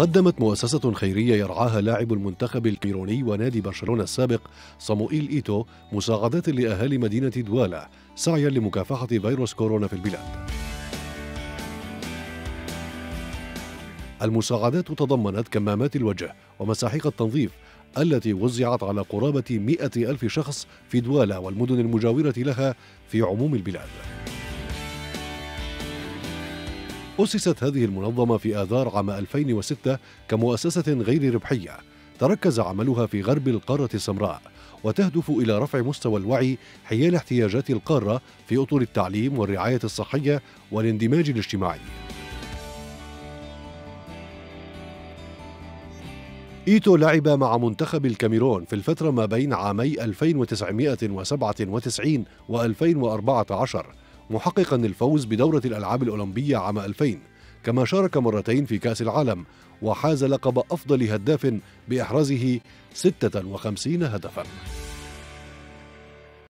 قدمت مؤسسة خيرية يرعاها لاعب المنتخب الكاميروني ونادي برشلونة السابق صموئيل إيتو مساعدات لأهالي مدينة دوالا سعيا لمكافحة فيروس كورونا في البلاد. المساعدات تضمنت كمامات الوجه ومساحيق التنظيف التي وزعت على قرابة 100,000 شخص في دوالا والمدن المجاورة لها في عموم البلاد. أسست هذه المنظمة في آذار عام 2006 كمؤسسة غير ربحية تركز عملها في غرب القارة السمراء وتهدف إلى رفع مستوى الوعي حيال احتياجات القارة في أطر التعليم والرعاية الصحية والاندماج الاجتماعي. إيتو لعب مع منتخب الكاميرون في الفترة ما بين عامي 1997 و2014 محققا الفوز بدورة الألعاب الأولمبية عام 2000، كما شارك مرتين في كأس العالم وحاز لقب أفضل هداف بإحرازه 56 هدفا.